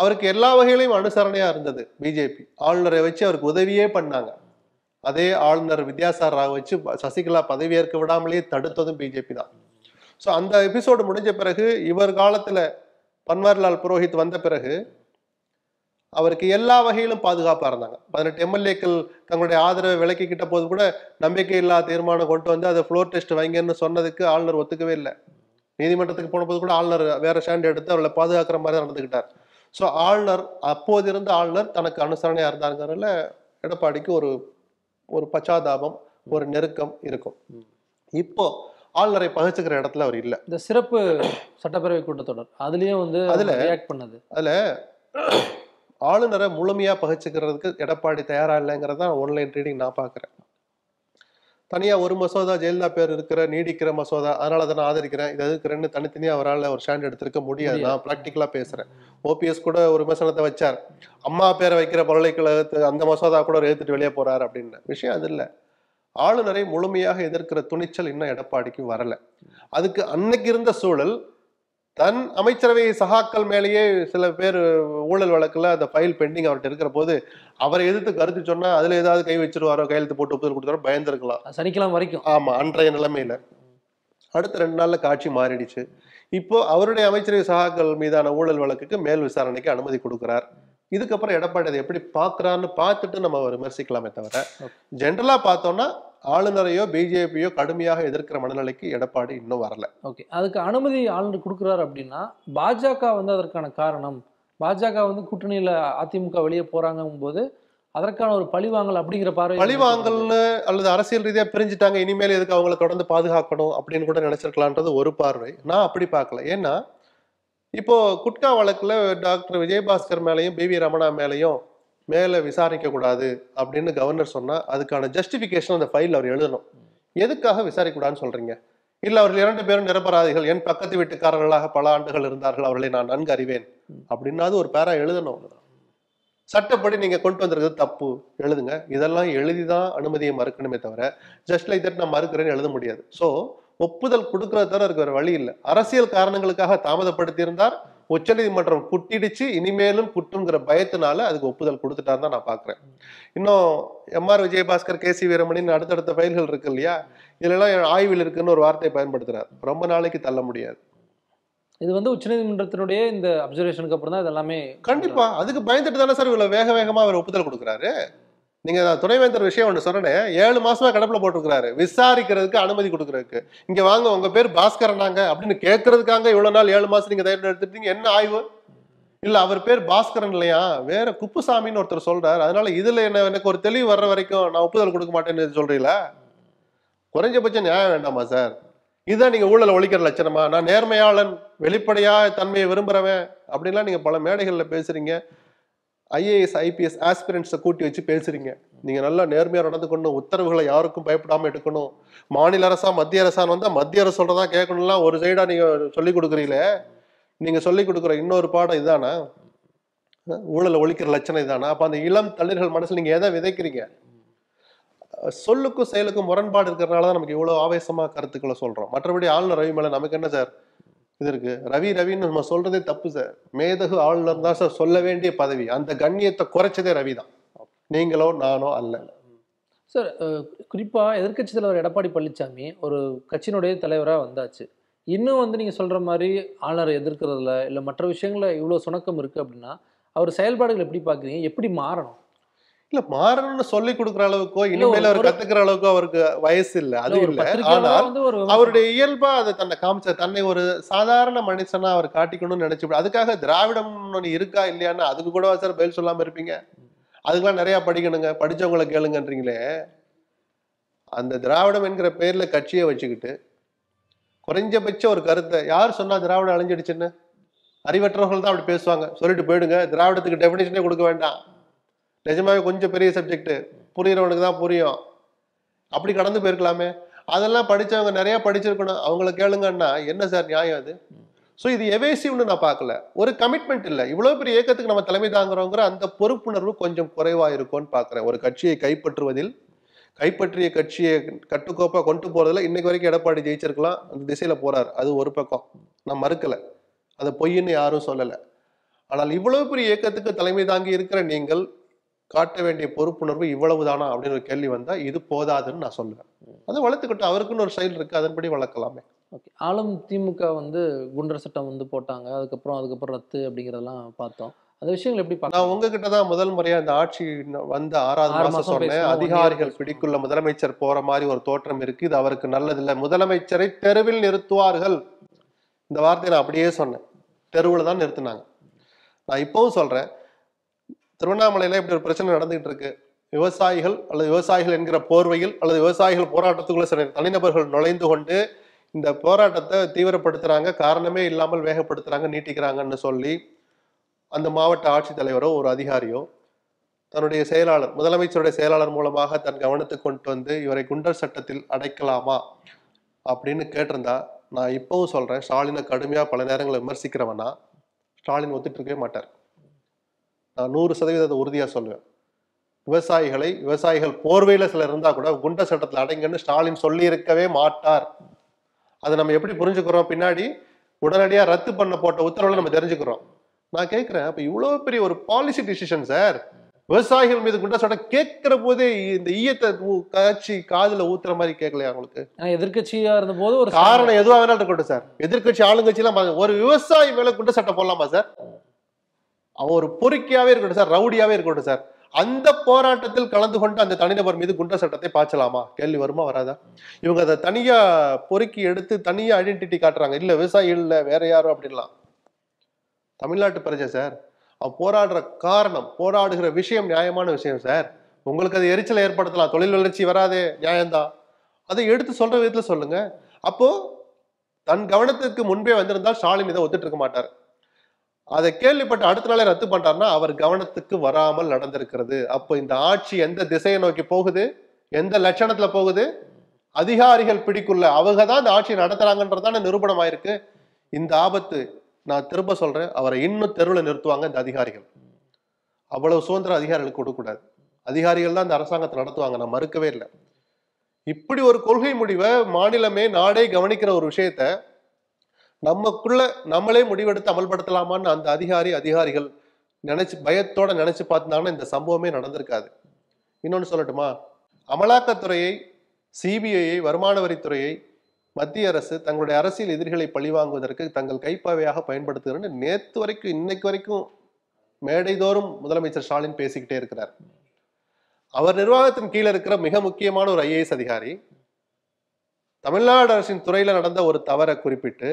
அவருக்கு எல்லா வகையிலையும் அனுசரணையாக இருந்தது பிஜேபி. ஆளுநரை வச்சு அவருக்கு உதவியே பண்ணாங்க. அதே ஆளுநர் வித்யாசார் ராவ் வச்சு சசிகலா பதவியேற்க விடாமலேயே தடுத்ததும் பிஜேபி தான். ஸோ அந்த எபிசோடு முடிஞ்ச பிறகு இவர் காலத்தில் பன்வாரிலால் புரோஹித் வந்த பிறகு அவருக்கு எல்லா வகையிலும் பாதுகாப்பாக இருந்தாங்க. 18 எம்எல்ஏக்கள் தங்களுடைய ஆதரவை விலக்கிக்கிட்ட போது கூட நம்பிக்கையில்லா தீர்மானம் கொண்டு வந்து அதை ஃப்ளோர் டெஸ்ட் வைங்கன்னு சொன்னதுக்கு ஆளுநர் ஒத்துக்கவே இல்லை. நீதிமன்றத்துக்கு போனபோது கூட ஆளுநர் வேற ஸ்டாண்ட் எடுத்து அவளை பாதுகாக்கிற மாதிரி தான் நடந்துக்கிட்டார். ஸோ ஆளுநர் அப்போது இருந்த ஆளுநர் தனக்கு அனுசரணையாக இருந்தாங்கிறதுல எடப்பாடிக்கு ஒரு ஒரு பச்சாதாபம், ஒரு நெருக்கம் இருக்கும். இப்போ ஆளுநரை பகிச்சுக்கிற இடத்துல அவர் இல்லை. இந்த சிறப்பு சட்டப்பேரவை கூட்டத்தொடர் அதுலேயும் வந்து அதில் ரியாக்ட் பண்ணது, அதில் ஆளுநரை முழுமையாக பகிச்சுக்கிறதுக்கு எடப்பாடி தயாராக இல்லைங்கிறது தான் ஆன்லைன் ரீடிங் நான் பார்க்குறேன். தனியாக ஒரு மசோதா, ஜெயலலிதா பேர் இருக்கிற நீடிக்கிற மசோதா, அதனால் அதை நான் ஆதரிக்கிறேன், இதை எதிர்க்கிறேன்னு தனித்தனியாக அவரால் ஒரு ஸ்டாண்ட் எடுத்திருக்க முடியாது. நான் ப்ராக்டிக்கலாக பேசுகிறேன். ஓபிஎஸ் கூட ஒரு விமர்சனத்தை வச்சார், அம்மா பேரை வைக்கிற பல்கலைக்கழகத்து அந்த மசோதா கூட அவர் எதிர்த்துட்டு வெளியே போகிறார் அப்படின்னு. விஷயம் அது இல்லை. ஆளுநரை முழுமையாக எதிர்க்கிற துணிச்சல் இன்னும் எடப்பாடிக்கு வரலை. அதுக்கு அன்னைக்கு இருந்த சூழல், தன் அமைச்சரவை சகாக்கள் மேலேயே சில பேர் ஊழல் வழக்கில் அந்த ஃபைல் பெண்டிங் அவர்கிட்ட இருக்கிற போது அவரை எதிர்த்து கருத்து சொன்னால் அதில் ஏதாவது கை வச்சிருவாரோ, கையெழுத்து போட்டு ஒப்புதல் கொடுத்தாரோ பயந்துருக்கலாம் சனிக்கிழமை வரைக்கும். ஆமாம், அன்றைய நிலைமையில். அடுத்த 2 நாளில் காட்சி மாறிடுச்சு. இப்போ அவருடைய அமைச்சரவை சகாக்கள் மீதான ஊழல் வழக்குக்கு மேல் விசாரணைக்கு அனுமதி கொடுக்குறார். இதுக்கப்புறம் எடப்பாடி அதை எப்படி பார்க்குறான்னு பார்த்துட்டு நம்ம விமர்சிக்கலாமே தவிர, ஜென்ரலாக பார்த்தோம்னா ஆளுநரையோ பிஜேபியோ கடுமையாக எதிர்க்கிற மனநிலைக்கு எடப்பாடி இன்னும் வரல. ஓகே, அதுக்கு அனுமதி ஆளுநர் கொடுக்குறாரு அப்படின்னா பாஜக வந்து அதற்கான காரணம், பாஜக வந்து கூட்டணியில் அதிமுக வெளியே போகிறாங்கும் போது அதற்கான ஒரு பழிவாங்கல் அப்படிங்கிற பார்வை, பழிவாங்கல்னு அல்லது அரசியல் ரீதியாக பிரிஞ்சுட்டாங்க, இனிமேல் எதுக்கு அவங்களை தொடர்ந்து பாதுகாக்கணும் அப்படின்னு கூட நினைச்சிருக்கலான்றது ஒரு பார்வை. நான் அப்படி பார்க்கல. ஏன்னா இப்போ குட்கா வழக்கில் டாக்டர் விஜயபாஸ்கர் மேலேயும் பி வி ரமணா மேலேயும் மேலே விசாரிக்கக்கூடாது அப்படின்னு கவர்னர் சொன்னால் அதுக்கான ஜஸ்டிஃபிகேஷன் அந்த ஃபைல் அவர் எழுதணும். எதுக்காக விசாரிக்கக்கூடாதுன்னு சொல்கிறீங்க? இல்லை அவர்கள் 2 பேரும் நிரபராதிகள், என் பக்கத்து வீட்டுக்காரர்களாக பல ஆண்டுகள் இருந்தார்கள், அவர்களை நான் நன்கு அறிவேன் அப்படின்னாவது ஒரு பேரா எழுதணும். சட்டப்படி நீங்கள் கொண்டு வந்திருக்கிறது தப்பு, எழுதுங்க. இதெல்லாம் எழுதி தான் அனுமதியை மறுக்கணுமே தவிர ஜஸ்ட் லைக் தட் நான் மறுக்கிறேன்னு எழுத முடியாது. ஸோ ஒப்புதல் கொடுக்கறது தவிர இருக்கிற வழி இல்லை. அரசியல் காரணங்களுக்காக தாமதப்படுத்தியிருந்தார், உச்சநீதிமன்றம் குட்டிடுச்சு, இனிமேலும் குட்டுங்கிற பயத்தினால அதுக்கு ஒப்புதல் கொடுத்துட்டான்னு தான் நான் பார்க்குறேன். இன்னும் எம்ஆர் விஜயபாஸ்கர், கே சி வீரமணின்னு அடுத்தடுத்த ஃபைல்கள் இருக்கு இல்லையா, இதெல்லாம் ஆய்வில் இருக்குன்னு ஒரு வார்த்தையை பயன்படுத்துறாரு. ரொம்ப நாளைக்கு தள்ள முடியாது. இது வந்து உச்சநீதிமன்றத்தினுடைய இந்த அப்சர்வேஷனுக்கு அப்புறம் தான் இது எல்லாமே. கண்டிப்பா அதுக்கு பயந்துட்டு தானே சார் இவ்வளவு வேக வேகமா அவர் ஒப்புதல் கொடுக்குறாரு. நீங்க துணைவேந்தர் விஷயம் ஒன்று சொன்னேன், 7 மாசமா கடப்புல போட்டிருக்கிறாரு விசாரிக்கிறதுக்கு அனுமதி கொடுக்கறதுக்கு. இங்க வாங்க, உங்க பேர் பாஸ்கரனாங்க அப்படின்னு கேட்கறதுக்காங்க இவ்வளவு நாள் 7 மாசம் நீங்க தயாரிப்பு எடுத்துட்டீங்க. என்ன ஆய்வு? இல்ல அவர் பேர் பாஸ்கரன் இல்லையா, வேற குப்புசாமின்னு ஒருத்தர் சொல்றாரு, அதனால இதுல எனக்கு ஒரு தெளிவு வர்ற வரைக்கும் நான் ஒப்புதல் கொடுக்க மாட்டேன்னு சொல்றீங்களா? குறைஞ்சபட்சம் நியாயம் வேண்டாமா சார்? இதுதான் நீங்க ஊழலை ஒழிக்கிற லட்சணமா? நான் நேர்மையாளன், வெளிப்படையா தன்மையை விரும்புறவன் அப்படின்லாம் நீங்க பல மேடைகள்ல பேசுறீங்க. ஐஏஎஸ் ஐபிஎஸ் ஆஸ்பிரண்ட்ஸை கூட்டி வச்சு பேசுறீங்க. நீங்கள் நல்லா நேர்மையாக நடந்துக்கணும், உத்தரவுகளை யாருக்கும் பயப்படாமல் எடுக்கணும், மாநில அரசா மத்திய அரசான்னு வந்தால் மத்திய அரசு சொல்கிறதா கேட்கணும்லாம் ஒரு சைடாக நீங்கள் சொல்லிக் கொடுக்குறீங்களே. நீங்கள் சொல்லிக் கொடுக்குற இன்னொரு பாடம் இதுதானா? ஊழலை ஒழிக்கிற லட்சணம் இதுதானா? அப்போ அந்த இளம் தளிர்கள் மனசில் நீங்கள் எதை விதைக்கிறீங்க? சொல்லுக்கும் செயலுக்கும் முரண்பாடு இருக்கிறதுனால தான் நமக்கு இவ்வளோ ஆவேசமாக கருத்துக்களை சொல்கிறோம். மற்றபடி ஆளுநர் ரவி மேலே நமக்கு என்ன சார் இது இருக்கு? ரவின்னு நம்ம சொல்றதே தப்பு சார். மேதகு ஆளுநர் தான் சார் சொல்ல வேண்டிய பதவி. அந்த கண்ணியத்தை குறைச்சதே ரவி தான், நீங்களோ நானோ அல்ல சார். குறிப்பா எதிர்கட்சி தலைவர் எடப்பாடி பழனிசாமி ஒரு கட்சியினுடைய தலைவராக வந்தாச்சு, இன்னும் வந்து நீங்க சொல்ற மாதிரி ஆளுநரை எதிர்க்கிறதுல இல்லை மற்ற விஷயங்கள இவ்வளோ சுணக்கம் இருக்கு அப்படின்னா அவர் செயல்பாடுகள் எப்படி பார்க்குறீங்க? எப்படி மாறணும்? இல்ல மாறணும்னு சொல்லி கொடுக்குற அளவுக்கோ இனிமேல் அவர் கத்துக்கிற அளவுக்கோ அவருக்கு வயசு இல்லை, அது இல்லை. ஆனால் அவருடைய இயல்பா அதை தன்னை காமிச்ச, தன்னை ஒரு சாதாரண மனுஷனா அவர் காட்டிக்கணும்னு நினைச்சு. அதுக்காக திராவிடம் இருக்கா இல்லையான்னு அதுக்கு கூட சார் பதில் சொல்லாம இருப்பீங்க. அதுக்கெல்லாம் நிறைய படிக்கணுங்க, படிச்சவங்களை கேளுங்கன்றீங்களே. அந்த திராவிடம் என்கிற பேர்ல கட்சியை வச்சுக்கிட்டு குறைஞ்சபட்ச ஒரு கருத்தை யார் சொன்னா திராவிடம் அழிஞ்சிடுச்சுன்னு? அறிவற்றவர்கள் தான் அப்படி பேசுவாங்க. சொல்லிட்டு போயிடுங்க, திராவிடத்துக்கு டெபினேஷனே கொடுக்க வேண்டாம், நிஜமாவே கொஞ்சம் பெரிய சப்ஜெக்ட் புரியறவங்களுக்கு தான் புரியும் அப்படி கடந்து போயிருக்கலாமே அதெல்லாம் படிச்சவங்க நிறைய படிச்சிருக்கணும் அவங்கள கேளுங்கன்னா என்ன சார் நியாயம் அது சோ இது எவேசிவ்னு நான் பார்க்கல ஒரு கமிட்மென்ட் இல்ல இவ்வளவு பெரிய ஏகத்துக்கு நம்ம தலைமை தாங்கறோம்ங்கற அந்த பொறுப்புணர்வு கொஞ்சம் குறைவா இருக்கும்னு பார்க்கறேன் ஒரு கட்சியை கைப்பற்றுவதில் கைப்பற்றிய கட்சியை கட்டுக்கோப்பா கொண்டு போறதுல இன்னைக்கு வரைக்கும் எடப்பாடி ஜெயிச்சிருக்கலாம் அந்த திசையில போறார் அது ஒரு பக்கம் நான் மறுக்கல அது பொய்ன்னு யாரும் சொல்லல ஆனால் இவ்வளவு பெரிய ஏகத்துக்கு தலைமை தாங்கி இருக்கிற நீங்கள் காட்ட வேண்டிய பொறுப்புணர்வு இவ்வளவுதானா அப்படிங்கிற கேள்வி வந்தா இது போதாதுன்னு நான் சொல்றேன் அதை வளர்த்துக்கிட்டு அவருக்குன்னு ஒரு செயல் இருக்கு அதன்படி வளர்க்கலாமே ஓகே ஆளும் திமுக வந்து குண்டர் சட்டம் வந்து போட்டாங்க அதுக்கப்புறம் ரத்து அப்படிங்கிறதெல்லாம் பார்த்தோம் அந்த விஷயங்கள் எப்படி நான் உங்ககிட்ட தான் முதல் முறையா இந்த ஆட்சி வந்து 6வது மாசம் சொன்னேன் அதிகாரிகள் பிடிக்குள்ள முதலமைச்சர் போற மாதிரி ஒரு தோற்றம் இருக்கு இது அவருக்கு நல்லதில்லை முதலமைச்சரை தெருவில் நிறுத்துவார்கள் இந்த வார்த்தையை நான் அப்படியே சொன்னேன் தெருவில் தான் நிறுத்தினாங்க நான் இப்பவும் சொல்றேன் திருவண்ணாமலையில இப்படி ஒரு பிரச்சனை நடந்துகிட்டு இருக்கு விவசாயிகள் அல்லது விவசாயிகள் என்கிற போர்வையில் அல்லது விவசாயிகள் போராட்டத்துக்குள்ள சில தனிநபர்கள் நுழைந்து கொண்டு இந்த போராட்டத்தை தீவிரப்படுத்துறாங்க காரணமே இல்லாமல் வேகப்படுத்துறாங்க நீட்டிக்கிறாங்கன்னு சொல்லி அந்த மாவட்ட ஆட்சித்தலைவரோ ஒரு அதிகாரியோ தன்னுடைய செயலாளர் முதலமைச்சருடைய செயலாளர் மூலமாக தன் கவனத்துக்கு கொண்டு வந்து இவரை குண்டர் சட்டத்தில் அடைக்கலாமா அப்படின்னு கேட்டிருந்தா நான் இப்பவும் சொல்றேன் ஸ்டாலினை கடுமையா பல நேரங்களை விமர்சிக்கிறவனா ஸ்டாலின் ஒத்துட்டு இருக்கவே மாட்டார் நான் 100% உறுதியாக சொல்லுவேன் விவசாயிகள் போர்வையில் சிலர் இருந்தால் கூட குண்ட சட்டத்தில் அடைங்கன்னு ஸ்டாலின் சொல்லி இருக்கவே மாட்டார் அதை நம்ம எப்படி புரிஞ்சுக்கிறோம் பின்னாடி உடனடியாக ரத்து பண்ண போட்ட உத்தரவில் நம்ம தெரிஞ்சுக்கிறோம் நான் கேட்குறேன் அப்போ இவ்வளோ பெரிய ஒரு பாலிசி டிசிஷன் சார் விவசாயிகள் மீது குண்ட சட்டம் கேட்கிற போதே இந்த ஈயத்தை காட்சி காதில் ஊத்துற மாதிரி கேட்கலையா அவங்களுக்கு எதிர்கட்சியாக இருந்த போது ஒரு காரணம் எதுவாக வேணாலும் இருக்கட்டும் சார் எதிர்கட்சி ஆளுங்கட்சியெல்லாம் ஒரு விவசாயி மேலே குண்ட சட்டம் போடலாமா சார் அவன் ஒரு பொறுக்கியாவே இருக்கட்டும் சார் ரவுடியாவே இருக்கட்டும் சார் அந்த போராட்டத்தில் கலந்து கொண்டு அந்த தனிநபர் மீது குண்டர் சட்டத்தை பாய்ச்சலாமா கேள்வி வருமா வராதா இவங்க அதை தனியா பொறுக்கி எடுத்து தனியா ஐடென்டிட்டி காட்டுறாங்க இல்ல விவசாயிகள் இல்ல வேற யாரும் அப்படின்லாம் தமிழ்நாட்டு பிரஜை சார் அவன் போராடுற காரணம் போராடுகிற விஷயம் நியாயமான விஷயம் சார் உங்களுக்கு அது எரிச்சலை ஏற்படுத்தலாம் தொழில் வளர்ச்சி வராதே நியாயம்தான் அதை எடுத்து சொல்ற விதத்துல சொல்லுங்க அப்போ தன் கவனத்துக்கு முன்பே வந்திருந்தால் ஸ்டாலின் இதை ஒத்துட்டு இருக்க மாட்டார் அதை கேள்விப்பட்டு அடுத்த நாளே ரத்து பண்றாருன்னா அவர் கவனத்துக்கு வராமல் நடந்திருக்கிறது அப்போ இந்த ஆட்சி எந்த திசையை நோக்கி போகுது எந்த லட்சணத்துல போகுது அதிகாரிகள் பிடிக்குள்ள அவங்க தான் இந்த ஆட்சியை நடத்துறாங்கன்றதான நிரூபணம் ஆயிருக்கு இந்த ஆபத்து நான் திரும்ப சொல்றேன் அவரை இன்னும் தெருவில் நிறுத்துவாங்க இந்த அதிகாரிகள் அவ்வளவு சுதந்திர அதிகாரிகளுக்கு கொடுக்கக்கூடாது அதிகாரிகள் தான் இந்த அரசாங்கத்தை நடத்துவாங்க நான் மறுக்கவே இல்லை இப்படி ஒரு கொள்கை முடிவை மாநிலமே நாடே கவனிக்கிற ஒரு விஷயத்த நமக்குள்ள நம்மளே முடிவெடுத்து அமல்படுத்தலாமான்னு அந்த அதிகாரிகள் பயத்தோட நினைச்சு பார்த்தாங்கன்னா இந்த சம்பவமே நடந்திருக்காது இன்னொன்னு சொல்லட்டுமா அமலாக்கத்துறையை சிபிஐயை வருமான வரித்துறையை மத்திய அரசு தங்களுடைய அரசியல் எதிரிகளை பழிவாங்குவதற்கு தங்கள் கைப்பாவையாக பயன்படுத்துகிறன்னு நேற்று வரைக்கும் இன்னைக்கு வரைக்கும் மேடைதோறும் முதலமைச்சர் ஸ்டாலின் பேசிக்கிட்டே இருக்கிறார் அவர் நிர்வாகத்தின் கீழே இருக்கிற மிக முக்கியமான ஒரு IAS அதிகாரி தமிழ்நாடு அரசின் துறையில நடந்த ஒரு தவறை குறிப்பிட்டு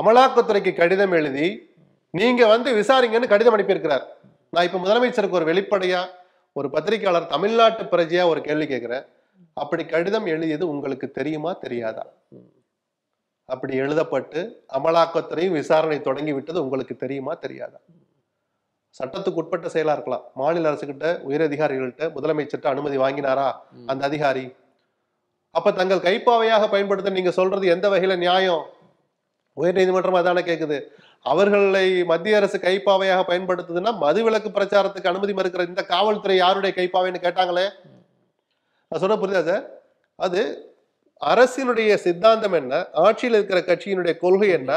அமலாக்கத்துறைக்கு கடிதம் எழுதி நீங்க வந்து விசாரிங்கன்னு கடிதம் அனுப்பியிருக்கிறார் நான் இப்ப முதலமைச்சருக்கு ஒரு வெளிப்படையா ஒரு பத்திரிகையாளர் தமிழ்நாட்டு பிரஜையா ஒரு கேள்வி கேட்கிறேன் அப்படி கடிதம் எழுதியது உங்களுக்கு தெரியுமா தெரியாதா அப்படி எழுதப்பட்டு அமலாக்கத்துறையும் விசாரணை தொடங்கி விட்டது உங்களுக்கு தெரியுமா தெரியாதா சட்டத்துக்கு உட்பட்ட செயலா இருக்கலாம் மாநில அரசுகிட்ட உயரதிகாரிகள்கிட்ட முதலமைச்சர்கிட்ட அனுமதி வாங்கினாரா அந்த அதிகாரி அப்ப தங்கள் கைப்பாவையாக பயன்படுத்த நீங்க சொல்றது எந்த வகையில நியாயம் உயர் நீதிமன்றம் அதான கேக்குது அவர்களை மத்திய அரசு கைப்பாவையாக பயன்படுத்துதுன்னா மதுவிலக்கு பிரச்சாரத்துக்கு அனுமதி மறுக்கிற இந்த காவல்துறை யாருடைய கைப்பாவைன்னு கேட்டாங்களே நான் சொன்ன புரியுதா சார் அது அரசினுடைய சித்தாந்தம் என்ன ஆட்சியில் இருக்கிற கட்சியினுடைய கொள்கை என்ன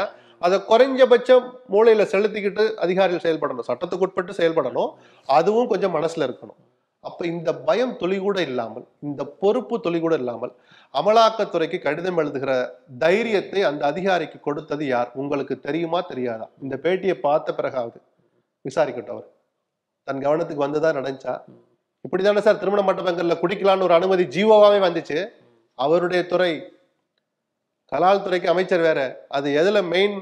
அதை குறைஞ்சபட்சம் மூளையில செலுத்திக்கிட்டு அதிகாரிகள் செயல்படணும் சட்டத்துக்கு உட்பட்டு செயல்படணும் அதுவும் கொஞ்சம் மனசுல இருக்கணும் அப்ப இந்த பயம் தொழிகூட இல்லாமல் இந்த பொறுப்பு தொழிகூட இல்லாமல் அமலாக்கத்துறைக்கு கடிதம் எழுதுகிற தைரியத்தை அந்த அதிகாரிக்கு கொடுத்தது யார் உங்களுக்கு தெரியுமா தெரியாதா இந்த பேட்டியை பார்த்த பிறகாவது விசாரிக்கட்டும் அவர் தன் கவனத்துக்கு வந்துதான் நடந்துச்சா இப்படிதானே சார் திருமண மண்டபங்கள்ல குடிக்கலான்னு ஒரு அனுமதி ஜீவோவாவே வந்துச்சு அவருடைய துறை கலால் துறைக்கு அமைச்சர் வேற அது எதுல மெயின்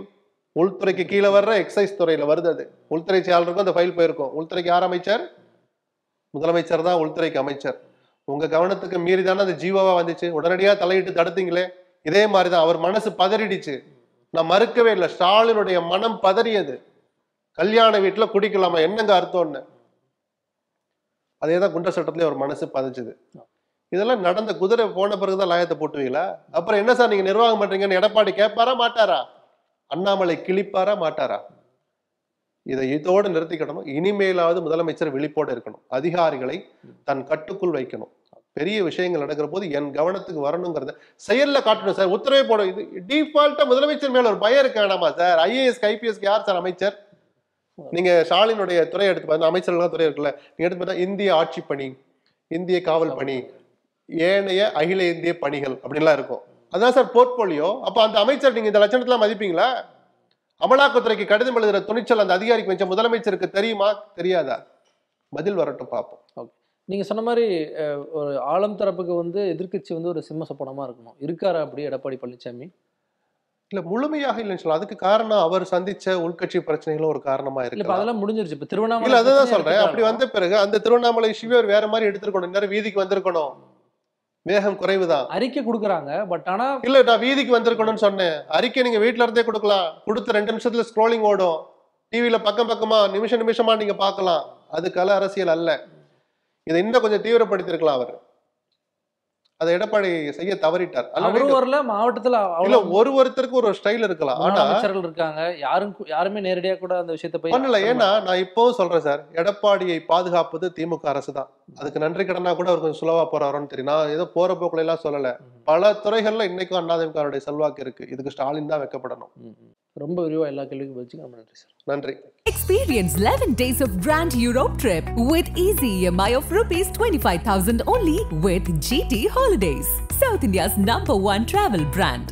உள்துறைக்கு கீழே வர்ற எக்ஸைஸ் துறையில வருது அது உள்துறை செயலருக்கும் அந்த ஃபைல் போயிருக்கும் உள்துறைக்கு யார் அமைச்சர் முதலமைச்சர் தான் உள்துறைக்கு அமைச்சர் உங்க கவனத்துக்கு மீறி தானே அது ஜீவாவா வந்துச்சு உடனடியாக தலையிட்டு தடுத்தீங்களே இதே மாதிரிதான் அவர் மனசு பதறிடுச்சு நான் மறுக்கவே இல்லை ஸ்டாலினுடைய மனம் பதறியது கல்யாண வீட்டுல குடிக்கலாமா என்னங்க அர்த்தம்னு அதே தான் குண்ட சட்டத்திலே அவர் மனசு பதிச்சுது. இதெல்லாம் நடந்த குதிரை போன பிறகுதான் லாயத்தை போட்டுவீங்களா? அப்புறம் என்ன சார் நீங்க நிர்வாகம் பண்றீங்கன்னு எடப்பாடி கேட்பாரா மாட்டாரா? அண்ணாமலை கிழிப்பாரா மாட்டாரா? இதை இதோடு நிறுத்திக்கணும். இனிமேலாவது முதலமைச்சர் விழிப்போடு இருக்கணும், அதிகாரிகளை தன் கட்டுக்குள் வைக்கணும். பெரிய விஷயங்கள் நடக்கிற போது என் கவனத்துக்கு வரணுங்கிறத செயல்ல காட்டணும் சார், உத்தரவே போடும். இது டிஃபால்ட்டா முதலமைச்சர் மேல ஒரு பயம் இருக்க வேண்டாமா சார்? ஐஏஎஸ் ஐபிஎஸ்க்கு யார் சார் அமைச்சர்? நீங்க ஸ்டாலினுடைய துறை எடுத்து பார்த்தா, அமைச்சர்கள் துறை இருக்குல்ல, நீங்க எடுத்து பார்த்தா இந்திய ஆட்சி பணி, இந்திய காவல் பணி, ஏனைய அகில இந்திய பணிகள் அப்படின்லாம் இருக்கும். அதான் சார் போர்ட்போலியோ. அப்ப அந்த அமைச்சர் நீங்க இந்த லட்சணத்தெல்லாம் மதிப்பீங்களா? அமலாக்கத்துறைக்கு கடிதம் எழுதுற துணிச்சல் அந்த அதிகாரிக்கு வச்ச முதலமைச்சருக்கு தெரியுமா தெரியாதா? பதில் வரட்டும், பார்ப்போம். ஓகே, நீங்கள் சொன்ன மாதிரி ஒரு ஆளும் தரப்புக்கு எதிர்கட்சி ஒரு சிம்ம சப்பனமாக இருக்கணும். இருக்காரா அப்படி எடப்பாடி பழனிசாமி? இல்லை, முழுமையாக இல்லைன்னு சொல்லலாம். அதுக்கு காரணம் அவர் சந்தித்த உள்கட்சி பிரச்சனைகளும் ஒரு காரணமாக இருக்கு. அதெல்லாம் முடிஞ்சிருச்சு. இப்போ திருவண்ணாமலை அதுதான் சொல்கிறேன். அப்படி வந்த பிறகு அந்த திருவண்ணாமலை சிவர் வேற மாதிரி எடுத்துருக்கணும், இன்னும் வீதிக்கு வந்திருக்கணும். வேகம் குறைவுதான். அறிக்கை கொடுக்குறாங்க, பட் ஆனால் இல்லை நான் வீதிக்கு வந்திருக்கணும்னு சொன்னேன். அறிக்கை நீங்கள் வீட்டில இருந்தே கொடுக்கலாம். கொடுத்து 2 நிமிஷத்தில் ஸ்க்ரோலிங் ஓடும், டிவியில் பக்கம் பக்கமாக நிமிஷமாக நீங்கள் பார்க்கலாம். அது கல அரசியல் அல்ல. இதை இன்னும் கொஞ்சம் தீவிரப்படுத்திருக்கலாம். அவர் அதை எடப்பாடி செய்ய தவறிட்டார். மாவட்டத்தில் ஒருத்தருக்கு ஒரு ஸ்டைல் இருக்கலாம். அமைச்சர்கள் இருக்காங்க, யாருமே நேரடியாக கூட அந்த விஷயத்தை பண்ணல. ஏன்னா நான் இப்பவும் சொல்றேன் சார், எடப்பாடியை பாதுகாப்பது திமுக அரசு தான். அதுக்கு நன்றி கடனா கூட அவர் கொஞ்சம் சுலவா போறாருன்னு தெரியும். நான் ஏதோ போற போக்குல எல்லாம் சொல்லல. பல துறைகள்ல இன்னைக்கும் அண்ணாதிமுகவுடைய செல்வாக்கு இருக்கு. இதுக்கு ஸ்டாலின் தான் வைக்கப்படணும். ரொம்ப விரிவா எல்லா கேள்விக்கும் பதில் ரொம்ப நன்றி சார். நன்றி. Experience 11 days of grand Europe trip with easy EMI of ₹25,000 only with GT Holidays, South India's #1 travel brand.